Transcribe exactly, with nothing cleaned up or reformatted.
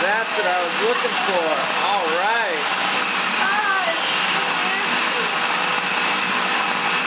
That's what I was looking for. All right.